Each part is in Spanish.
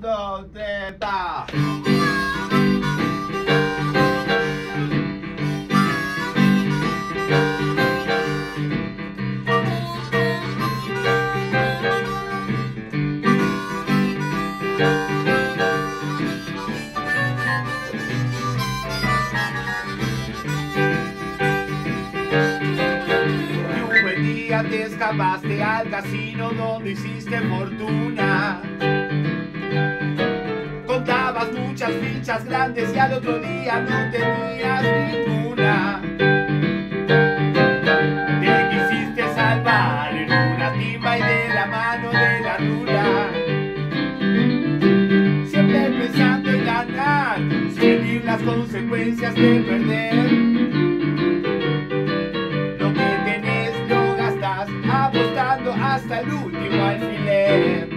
dos, tres, ta. Te escapaste al casino donde hiciste fortuna. Contabas muchas fichas grandes y al otro día no tenías ninguna. Te quisiste salvar en una timba y de la mano de la rula, siempre pensando en ganar sin medir las consecuencias de perder. Hasta el último alfiler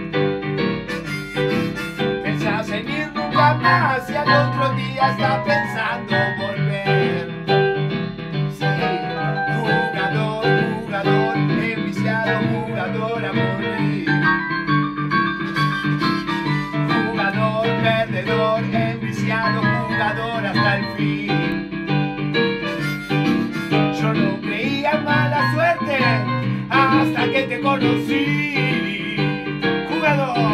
pensás en ir nunca más y al otro día está pensando volver. Sí, jugador, jugador, enviciado, jugador a morir. Jugador, perdedor, enviciado, jugador hasta el fin. Yo no creía en mala suerte hasta que te conocí, jugador.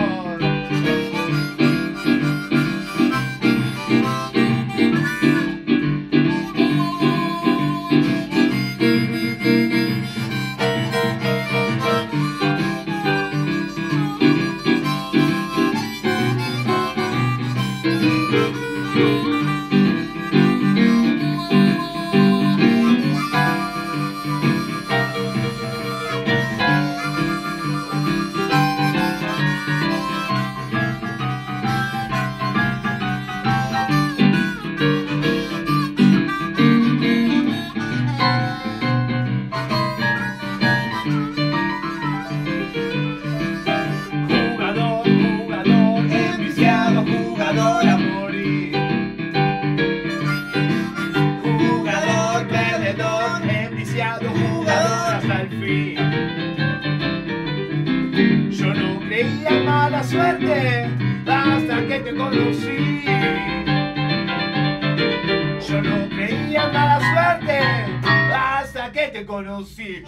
Jugador hasta el fin. Yo no creía en mala suerte hasta que te conocí. Yo no creía en mala suerte hasta que te conocí.